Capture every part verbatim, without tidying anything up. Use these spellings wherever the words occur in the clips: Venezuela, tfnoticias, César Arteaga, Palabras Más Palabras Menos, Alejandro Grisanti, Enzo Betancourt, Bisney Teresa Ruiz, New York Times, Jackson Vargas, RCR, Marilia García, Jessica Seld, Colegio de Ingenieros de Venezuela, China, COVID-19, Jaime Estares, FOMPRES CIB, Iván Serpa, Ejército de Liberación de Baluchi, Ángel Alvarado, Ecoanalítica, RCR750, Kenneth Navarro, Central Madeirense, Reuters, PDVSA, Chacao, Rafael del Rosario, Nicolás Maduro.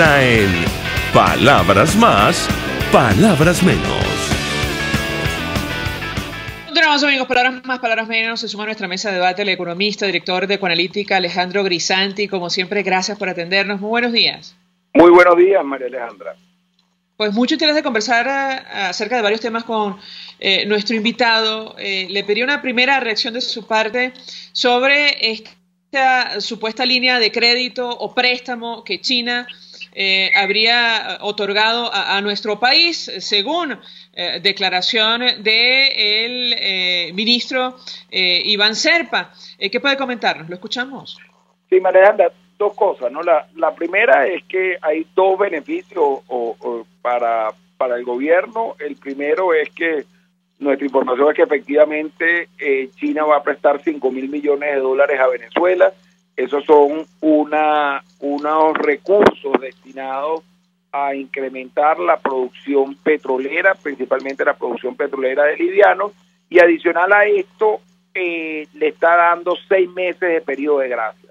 está en Palabras Más, Palabras Menos. Continuamos, amigos. Palabras Más, Palabras Menos. Se suma a nuestra mesa de debate el economista, director de Ecoanalítica, Alejandro Grisanti. Como siempre, gracias por atendernos. Muy buenos días. Muy buenos días, María Alejandra. Pues mucho interés de conversar a, acerca de varios temas con eh, nuestro invitado. Eh, le pedí una primera reacción de su parte sobre esta supuesta línea de crédito o préstamo que China eh, habría otorgado a, a nuestro país, según eh, declaración del del eh, ministro eh, Iván Serpa. Eh, ¿Qué puede comentarnos? ¿Lo escuchamos? Sí, María Alejandra. Dos cosas, ¿no? La, la primera es que hay dos beneficios o, o para, para el gobierno. El primero es que nuestra información es que efectivamente eh, China va a prestar cinco mil millones de dólares a Venezuela. Esos son una, unos recursos destinados a incrementar la producción petrolera, principalmente la producción petrolera de livianos. Y adicional a esto, eh, le está dando seis meses de periodo de gracia.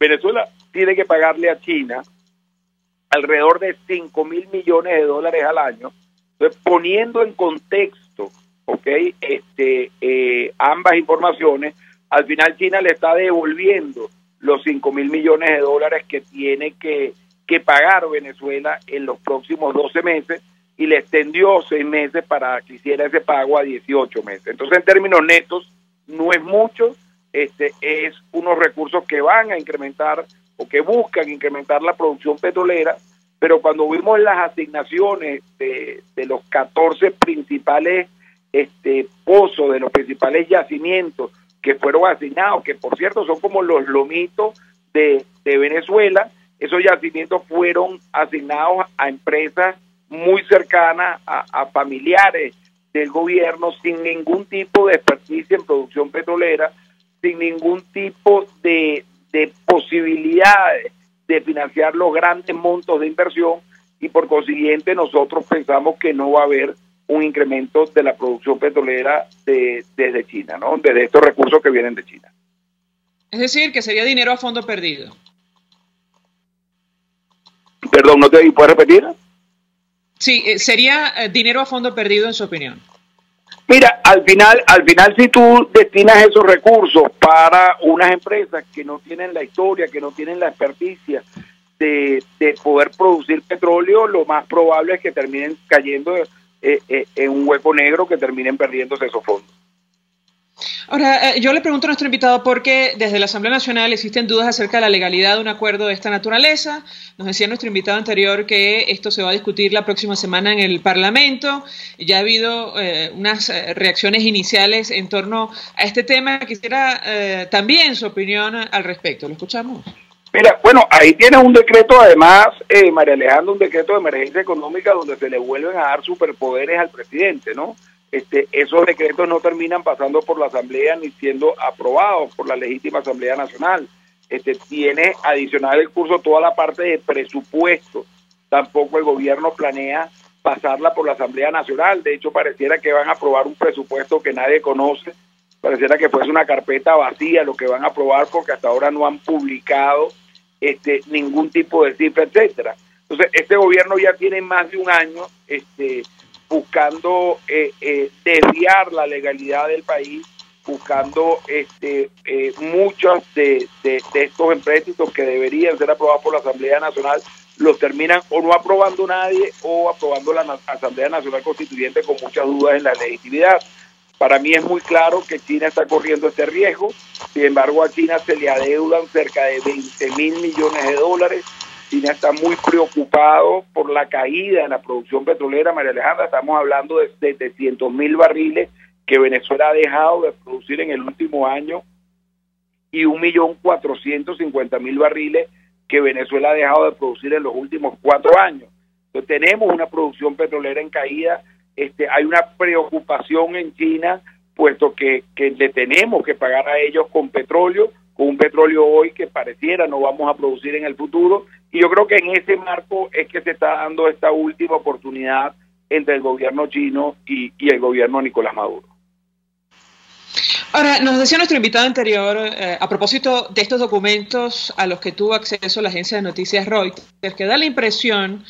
Venezuela tiene que pagarle a China alrededor de cinco mil millones de dólares al año. Entonces, poniendo en contexto, ok, este, eh, ambas informaciones, al final China le está devolviendo los cinco mil millones de dólares que tiene que, que pagar Venezuela en los próximos doce meses y le extendió seis meses para que hiciera ese pago a dieciocho meses. Entonces, en términos netos, no es mucho. Este es unos recursos que van a incrementar o que buscan incrementar la producción petrolera, pero cuando vimos las asignaciones de, de los catorce principales este, pozos, de los principales yacimientos que fueron asignados, que por cierto son como los lomitos de, de Venezuela, esos yacimientos fueron asignados a empresas muy cercanas, a, a familiares del gobierno, sin ningún tipo de experticia en producción petrolera, sin ningún tipo de, de posibilidades de financiar los grandes montos de inversión, y por consiguiente nosotros pensamos que no va a haber un incremento de la producción petrolera de, desde China, ¿no? Desde estos recursos que vienen de China. Es decir, que sería dinero a fondo perdido. Perdón, ¿no te puedes repetir? Sí, eh, sería eh, dinero a fondo perdido en su opinión. Mira, al final, al final si tú destinas esos recursos para unas empresas que no tienen la historia, que no tienen la experticia de, de poder producir petróleo, lo más probable es que terminen cayendo eh, eh, en un hueco negro, que terminen perdiéndose esos fondos. Ahora, yo le pregunto a nuestro invitado porque desde la Asamblea Nacional existen dudas acerca de la legalidad de un acuerdo de esta naturaleza. Nos decía nuestro invitado anterior que esto se va a discutir la próxima semana en el Parlamento. Ya ha habido eh, unas reacciones iniciales en torno a este tema. Quisiera eh, también su opinión al respecto. ¿Lo escuchamos? Mira, bueno, ahí tienes un decreto, además, eh, María Alejandra, un decreto de emergencia económica donde se le vuelven a dar superpoderes al presidente, ¿no? Este, esos decretos no terminan pasando por la Asamblea ni siendo aprobados por la legítima Asamblea Nacional. Este, tiene adicional el curso toda la parte de presupuesto. Tampoco el gobierno planea pasarla por la Asamblea Nacional. De hecho, pareciera que van a aprobar un presupuesto que nadie conoce. Pareciera que fuese una carpeta vacía lo que van a aprobar, porque hasta ahora no han publicado este, ningún tipo de cifra, etcétera. Entonces, este gobierno ya tiene más de un año este buscando eh, eh, desviar la legalidad del país, buscando este, eh, muchos de, de, de estos empréstitos que deberían ser aprobados por la Asamblea Nacional, los terminan o no aprobando nadie o aprobando la Asamblea Nacional Constituyente con muchas dudas en la legitimidad. Para mí es muy claro que China está corriendo este riesgo. Sin embargo, a China se le adeudan cerca de veinte mil millones de dólares. China está muy preocupado por la caída en la producción petrolera, María Alejandra. Estamos hablando de setecientos mil barriles que Venezuela ha dejado de producir en el último año y un millón cuatrocientos cincuenta mil barriles que Venezuela ha dejado de producir en los últimos cuatro años. Entonces, tenemos una producción petrolera en caída. Este, hay una preocupación en China, puesto que, que le tenemos que pagar a ellos con petróleo, con un petróleo hoy que pareciera no vamos a producir en el futuro. Y yo creo que en ese marco es que se está dando esta última oportunidad entre el gobierno chino y, y el gobierno Nicolás Maduro. Ahora, nos decía nuestro invitado anterior, eh, a propósito de estos documentos a los que tuvo acceso la agencia de noticias Reuters, que da la impresión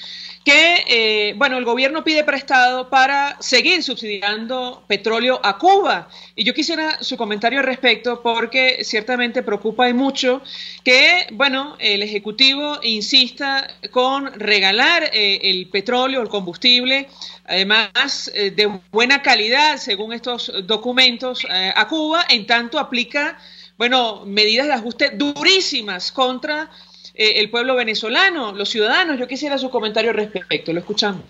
que, eh, bueno, el gobierno pide prestado para seguir subsidiando petróleo a Cuba. Y yo quisiera su comentario al respecto, porque ciertamente preocupa y mucho que, bueno, el Ejecutivo insista con regalar eh, el petróleo, el combustible, además eh, de buena calidad, según estos documentos, eh, a Cuba, en tanto aplica, bueno, medidas de ajuste durísimas contra eh, el pueblo venezolano, los ciudadanos. Yo quisiera su comentario al respecto, lo escuchamos.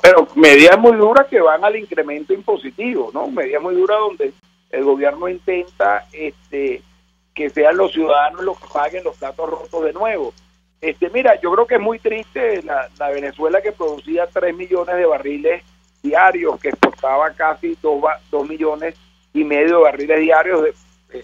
Pero medidas muy duras que van al incremento impositivo, ¿no? Medidas muy duras donde el gobierno intenta este, que sean los ciudadanos los que paguen los platos rotos de nuevo. Este, mira, yo creo que es muy triste la, la Venezuela que producía tres millones de barriles diarios, que exportaba casi dos millones y medio de barriles diarios, de,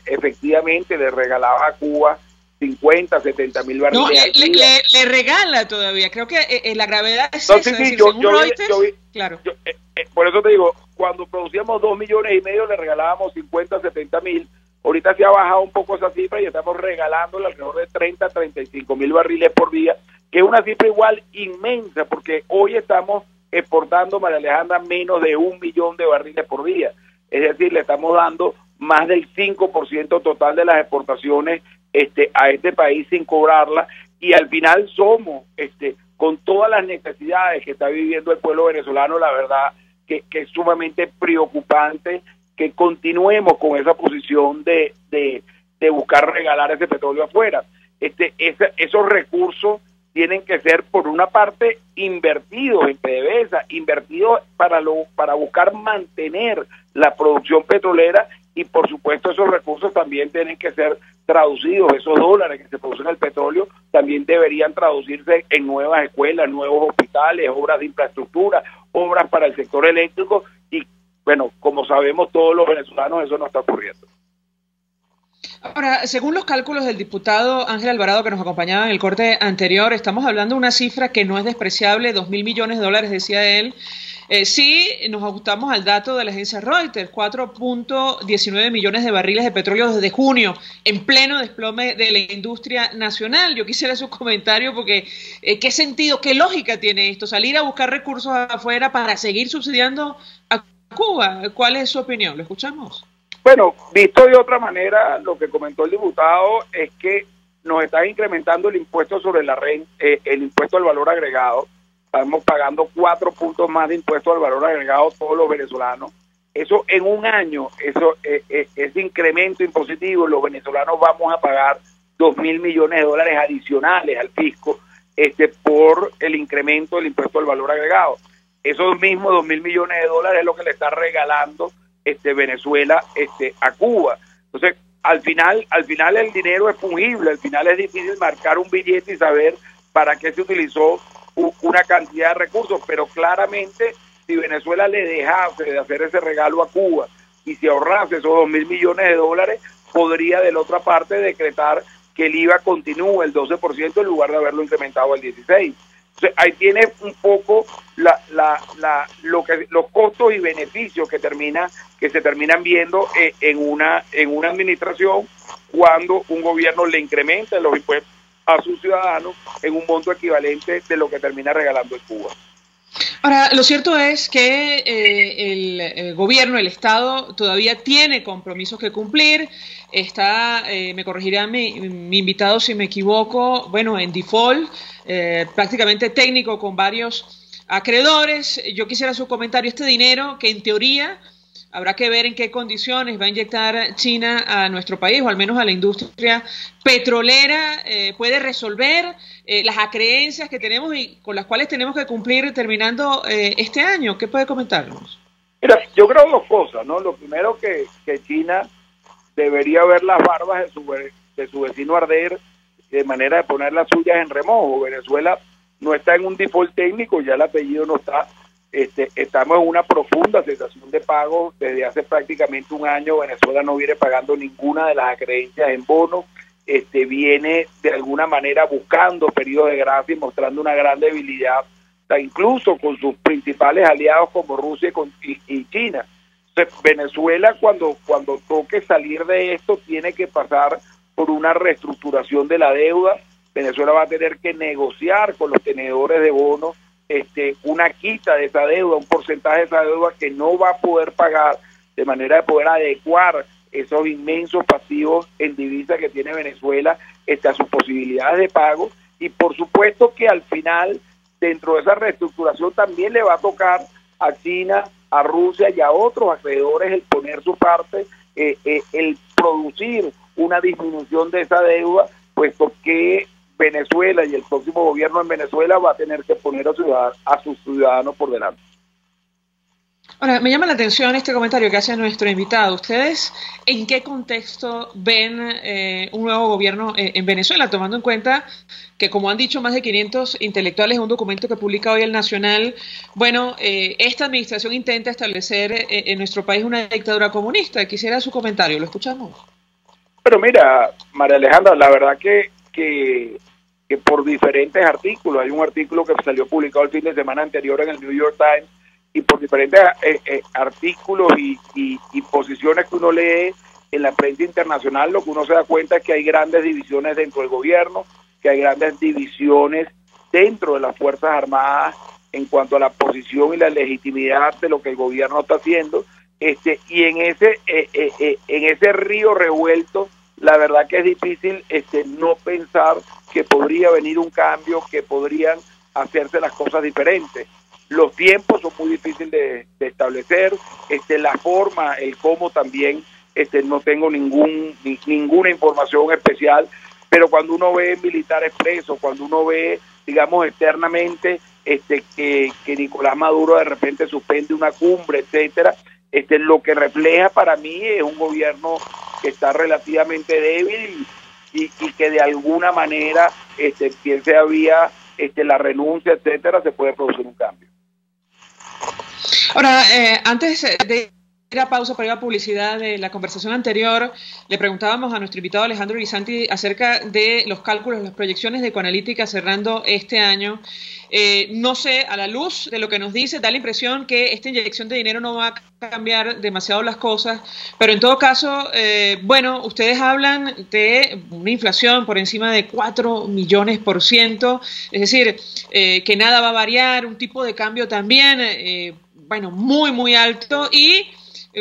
efectivamente le regalaba a Cuba cincuenta, setenta mil barriles. No, le, le, le regala todavía, creo que eh, la gravedad es no, esa, sí, sí, es yo, yo, Reuters, yo, yo, claro. Yo, eh, eh, por eso te digo, cuando producíamos dos millones y medio le regalábamos cincuenta, setenta mil. Ahorita se ha bajado un poco esa cifra y estamos regalándole alrededor de treinta, treinta y cinco mil barriles por día, que es una cifra igual inmensa, porque hoy estamos exportando, María Alejandra, menos de un millón de barriles por día. Es decir, le estamos dando más del cinco por ciento total de las exportaciones este, a este país sin cobrarla, y al final somos, este, con todas las necesidades que está viviendo el pueblo venezolano, la verdad que, que es sumamente preocupante que continuemos con esa posición de, de, de buscar regalar ese petróleo afuera. Este, esa, esos recursos tienen que ser, por una parte, invertidos en P D V S A, invertidos para, lo, para buscar mantener la producción petrolera, y por supuesto esos recursos también tienen que ser traducidos, esos dólares que se producen en el petróleo también deberían traducirse en nuevas escuelas, nuevos hospitales, obras de infraestructura, obras para el sector eléctrico, y bueno, como sabemos todos los venezolanos, eso no está ocurriendo. Ahora, según los cálculos del diputado Ángel Alvarado, que nos acompañaba en el corte anterior, estamos hablando de una cifra que no es despreciable, dos mil millones de dólares, decía él, eh, si nos ajustamos al dato de la agencia Reuters, cuatro punto diecinueve millones de barriles de petróleo desde junio, en pleno desplome de la industria nacional. Yo quisiera su comentario, porque eh, ¿qué sentido, qué lógica tiene esto? Salir a buscar recursos afuera para seguir subsidiando a Cuba. ¿Cuál es su opinión? ¿Lo escuchamos? Bueno, visto de otra manera, lo que comentó el diputado es que nos están incrementando el impuesto sobre la renta, eh, el impuesto al valor agregado. Estamos pagando cuatro puntos más de impuesto al valor agregado todos los venezolanos. Eso en un año, eso eh, eh, ese incremento impositivo, los venezolanos vamos a pagar dos mil millones de dólares adicionales al fisco este, por el incremento del impuesto al valor agregado. Esos mismos dos mil millones de dólares es lo que le está regalando este Venezuela este a Cuba. Entonces, al final, al final el dinero es fungible, al final es difícil marcar un billete y saber para qué se utilizó una cantidad de recursos, pero claramente si Venezuela le dejase de hacer ese regalo a Cuba y se ahorrase esos dos mil millones de dólares, podría de la otra parte decretar que el I V A continúe el doce por ciento en lugar de haberlo incrementado al dieciséis por ciento. Ahí tiene un poco la, la, la, lo que, los costos y beneficios que termina que se terminan viendo en, en una en una administración, cuando un gobierno le incrementa los impuestos a sus ciudadanos en un monto equivalente de lo que termina regalando el Cuba. Ahora, lo cierto es que eh, el, el gobierno, el Estado, todavía tiene compromisos que cumplir. Está, eh, me corregirá mi, mi invitado si me equivoco, bueno, en default, eh, prácticamente técnico con varios acreedores. Yo quisiera su comentario. Este dinero que en teoría habrá que ver en qué condiciones va a inyectar China a nuestro país, o al menos a la industria petrolera, eh, puede resolver eh, las acreencias que tenemos y con las cuales tenemos que cumplir terminando eh, este año. ¿Qué puede comentarnos? Mira, yo creo dos cosas, ¿no? Lo primero, que, que China debería ver las barbas de su, de su vecino arder, de manera de poner las suyas en remojo. Venezuela no está en un default técnico, ya el apellido no está. Este, estamos en una profunda cesación de pagos desde hace prácticamente un año. Venezuela no viene pagando ninguna de las acreencias en bono, este, viene de alguna manera buscando periodos de gracia y mostrando una gran debilidad, incluso con sus principales aliados como Rusia y, con, y, y China. Venezuela, cuando, cuando toque salir de esto, tiene que pasar por una reestructuración de la deuda. Venezuela va a tener que negociar con los tenedores de bonos este, una quita de esa deuda, un porcentaje de esa deuda que no va a poder pagar, de manera de poder adecuar esos inmensos pasivos en divisa que tiene Venezuela este, a sus posibilidades de pago. Y por supuesto que al final, dentro de esa reestructuración, también le va a tocar a China, a Rusia y a otros acreedores el poner su parte, eh, eh, el producir una disminución de esa deuda, puesto que Venezuela y el próximo gobierno en Venezuela va a tener que poner a, ciudad, a sus ciudadanos por delante. Ahora, me llama la atención este comentario que hace nuestro invitado. ¿Ustedes en qué contexto ven eh, un nuevo gobierno eh, en Venezuela? Tomando en cuenta que, como han dicho más de quinientos intelectuales en un documento que publica hoy El Nacional, bueno, eh, esta administración intenta establecer eh, en nuestro país una dictadura comunista. Quisiera su comentario, lo escuchamos. Pero mira, María Alejandra, la verdad que, que, que por diferentes artículos, hay un artículo que salió publicado el fin de semana anterior en el New York Times, y por diferentes eh, eh, artículos y, y, y posiciones que uno lee en la prensa internacional, lo que uno se da cuenta es que hay grandes divisiones dentro del gobierno, que hay grandes divisiones dentro de las Fuerzas Armadas en cuanto a la posición y la legitimidad de lo que el gobierno está haciendo. Este, y en ese, eh, eh, eh, en ese río revuelto, la verdad que es difícil este, no pensar que podría venir un cambio, que podrían hacerse las cosas diferentes. Los tiempos son muy difíciles de, de establecer, este, la forma, el cómo también, este, no tengo ningún ni, ninguna información especial, pero cuando uno ve militares presos, cuando uno ve, digamos, externamente, este, que, que Nicolás Maduro de repente suspende una cumbre, etcétera, este, lo que refleja para mí es un gobierno que está relativamente débil y, y que de alguna manera, este, quien se había, este, la renuncia, etcétera, se puede producir un cambio. Ahora, eh, antes de ir a pausa para ir a publicidad de la conversación anterior, le preguntábamos a nuestro invitado Alejandro Grisanti acerca de los cálculos, las proyecciones de Ecoanalítica cerrando este año. Eh, no sé, a la luz de lo que nos dice, da la impresión que esta inyección de dinero no va a cambiar demasiado las cosas, pero en todo caso, eh, bueno, ustedes hablan de una inflación por encima de cuatro millones por ciento, es decir, eh, que nada va a variar, un tipo de cambio también, eh, bueno, muy, muy alto, y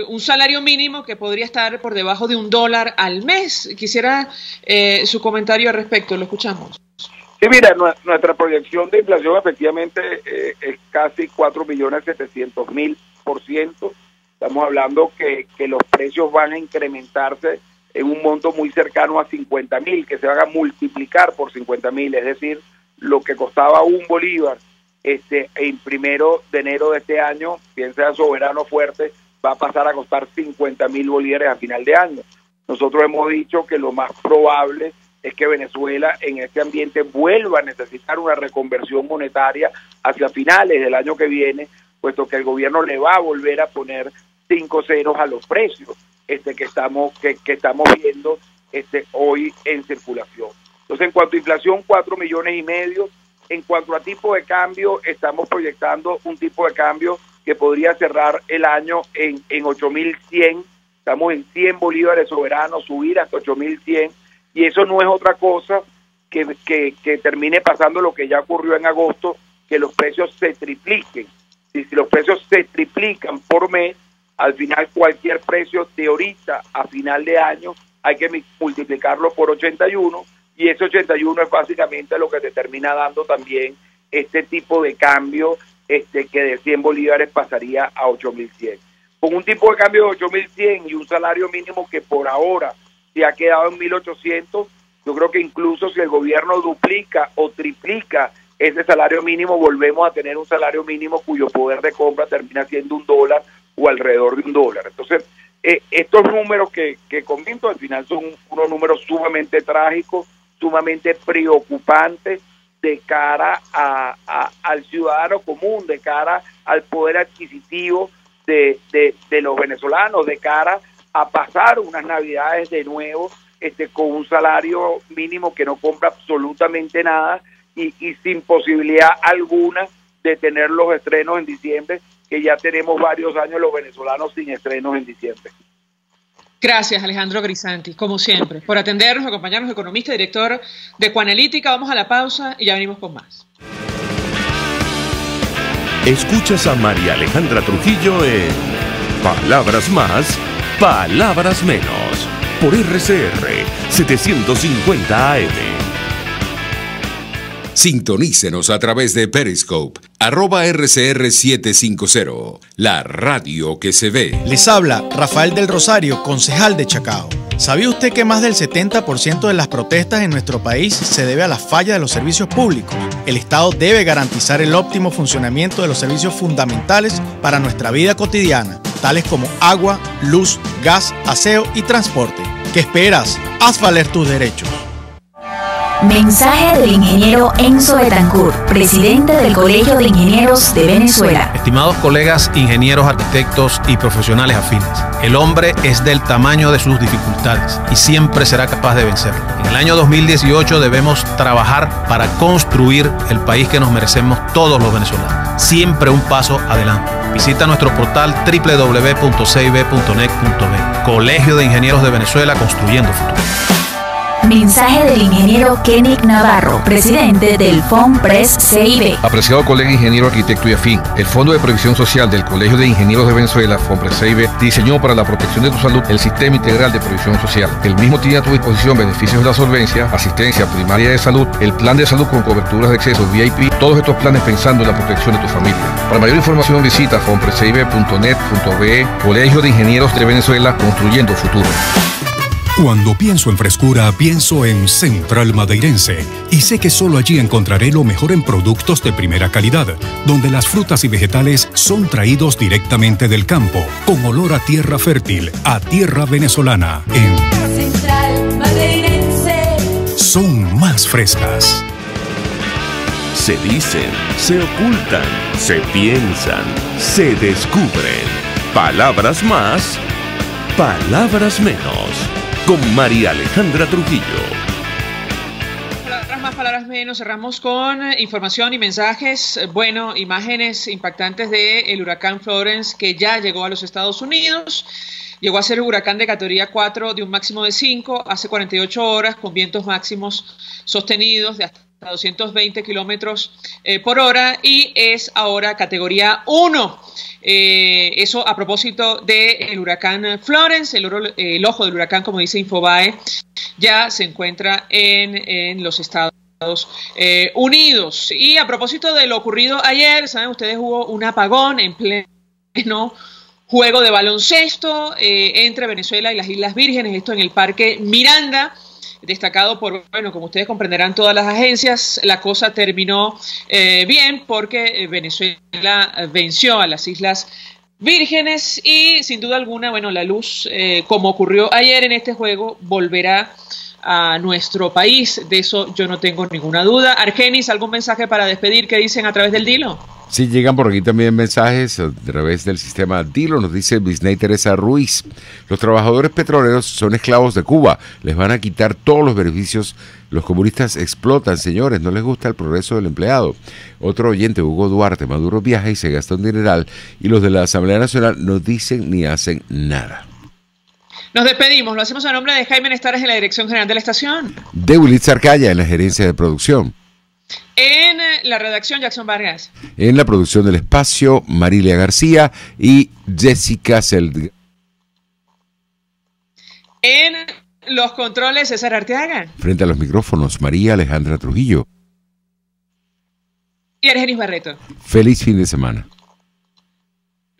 un salario mínimo que podría estar por debajo de un dólar al mes. Quisiera eh, su comentario al respecto, lo escuchamos. Sí, mira, nuestra proyección de inflación efectivamente eh, es casi cuatro millones setecientos mil por ciento. Estamos hablando que, que los precios van a incrementarse en un monto muy cercano a cincuenta mil, que se van a multiplicar por cincuenta mil, es decir, lo que costaba un bolívar este en primero de enero de este año, piensa soberano fuerte, va a pasar a costar cincuenta mil bolívares a final de año. Nosotros hemos dicho que lo más probable es que Venezuela en este ambiente vuelva a necesitar una reconversión monetaria hacia finales del año que viene, puesto que el gobierno le va a volver a poner cinco ceros a los precios este, que estamos que, que estamos viendo este, hoy en circulación. Entonces, en cuanto a inflación, cuatro millones y medio. En cuanto a tipo de cambio, estamos proyectando un tipo de cambio que podría cerrar el año en, en ocho mil cien, estamos en cien bolívares soberanos, subir hasta ocho mil cien, y eso no es otra cosa que, que, que termine pasando lo que ya ocurrió en agosto, que los precios se tripliquen. Y si los precios se triplican por mes, al final cualquier precio de ahorita a final de año hay que multiplicarlo por ochenta y uno, y ese ochenta y uno es básicamente lo que te termina dando también este tipo de cambio, Este, que de cien bolívares pasaría a ocho mil cien. Con un tipo de cambio de ocho mil cien y un salario mínimo que por ahora se ha quedado en mil ochocientos, yo creo que incluso si el gobierno duplica o triplica ese salario mínimo, volvemos a tener un salario mínimo cuyo poder de compra termina siendo un dólar o alrededor de un dólar. Entonces, eh, estos números que, que comento al final son unos números sumamente trágicos, sumamente preocupantes, de cara a, a, al ciudadano común, de cara al poder adquisitivo de, de, de los venezolanos, de cara a pasar unas navidades de nuevo este, con un salario mínimo que no compra absolutamente nada y, y sin posibilidad alguna de tener los estrenos en diciembre, que ya tenemos varios años los venezolanos sin estrenos en diciembre. Gracias, Alejandro Grisanti, como siempre, por atendernos, acompañarnos, economista y director de Ecoanalítica. Vamos a la pausa y ya venimos con más. Escuchas a María Alejandra Trujillo en Palabras Más, Palabras Menos, por R C R setecientos cincuenta A M. Sintonícenos a través de Periscope, arroba R C R setecientos cincuenta, la radio que se ve. Les habla Rafael del Rosario, concejal de Chacao. ¿Sabía usted que más del setenta por ciento de las protestas en nuestro país se debe a la falla de los servicios públicos? El Estado debe garantizar el óptimo funcionamiento de los servicios fundamentales para nuestra vida cotidiana, tales como agua, luz, gas, aseo y transporte. ¿Qué esperas? Haz valer tus derechos. Mensaje del ingeniero Enzo Betancourt, presidente del Colegio de Ingenieros de Venezuela. Estimados colegas, ingenieros, arquitectos y profesionales afines, el hombre es del tamaño de sus dificultades y siempre será capaz de vencerlo. En el año dos mil dieciocho debemos trabajar para construir el país que nos merecemos todos los venezolanos. Siempre un paso adelante. Visita nuestro portal w w w punto c i b punto n e t punto b e. Colegio de Ingenieros de Venezuela, construyendo futuro. Mensaje del ingeniero Kenneth Navarro, presidente del FOMPRES C I B. Apreciado colega ingeniero, arquitecto y afín, el Fondo de Previsión Social del Colegio de Ingenieros de Venezuela, FOMPRES C I B, diseñó para la protección de tu salud el Sistema Integral de Previsión Social. El mismo tiene a tu disposición beneficios de la solvencia, asistencia primaria de salud, el plan de salud con coberturas de acceso V I P, todos estos planes pensando en la protección de tu familia. Para mayor información visita fomprescib punto net punto b e. Colegio de Ingenieros de Venezuela, construyendo futuro. Cuando pienso en frescura, pienso en Central Madeirense. Y sé que solo allí encontraré lo mejor en productos de primera calidad, donde las frutas y vegetales son traídos directamente del campo, con olor a tierra fértil, a tierra venezolana. En Central Madeirense son más frescas. Se dicen, se ocultan, se piensan, se descubren. Palabras más, palabras menos. Con María Alejandra Trujillo. Palabras más, palabras menos. Cerramos con información y mensajes. Bueno, imágenes impactantes del huracán Florence, que ya llegó a los Estados Unidos. Llegó a ser huracán de categoría cuatro de un máximo de cinco hace cuarenta y ocho horas, con vientos máximos sostenidos de hasta doscientos veinte kilómetros eh, por hora, y es ahora categoría uno. Eh, eso a propósito del huracán Florence. El, oro, eh, el ojo del huracán, como dice Infobae, ya se encuentra en, en los Estados eh, Unidos. Y a propósito de lo ocurrido ayer, saben ustedes, hubo un apagón en pleno juego de baloncesto eh, entre Venezuela y las Islas Vírgenes, esto en el Parque Miranda, destacado por, bueno, como ustedes comprenderán, todas las agencias. La cosa terminó eh, bien, porque Venezuela venció a las Islas Vírgenes y sin duda alguna, bueno, la luz, eh, como ocurrió ayer en este juego, volverá a nuestro país. De eso yo no tengo ninguna duda. Argenis, ¿algún mensaje para despedir? ¿Qué dicen a través del Dilo? Sí, llegan por aquí también mensajes a través del sistema Dilo. Nos dice Bisney Teresa Ruiz: los trabajadores petroleros son esclavos de Cuba, les van a quitar todos los beneficios, los comunistas explotan, señores, no les gusta el progreso del empleado. Otro oyente, Hugo Duarte: Maduro viaja y se gasta un dineral y los de la Asamblea Nacional no dicen ni hacen nada. Nos despedimos, lo hacemos a nombre de Jaime Estares en la dirección general de la estación, de Willitz Arcaya en la gerencia de producción, en la redacción Jackson Vargas, en la producción del espacio Marilia García y Jessica Seld, en los controles César Arteaga, frente a los micrófonos María Alejandra Trujillo y Argenis Barreto. Feliz fin de semana.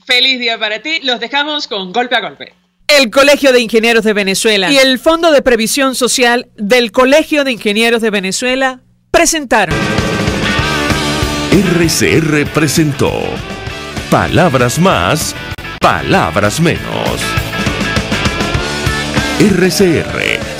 Feliz día para ti. Los dejamos con Golpe a Golpe. El Colegio de Ingenieros de Venezuela y el Fondo de Previsión Social del Colegio de Ingenieros de Venezuela presentaron. R C R presentó Palabras Más, Palabras Menos. R C R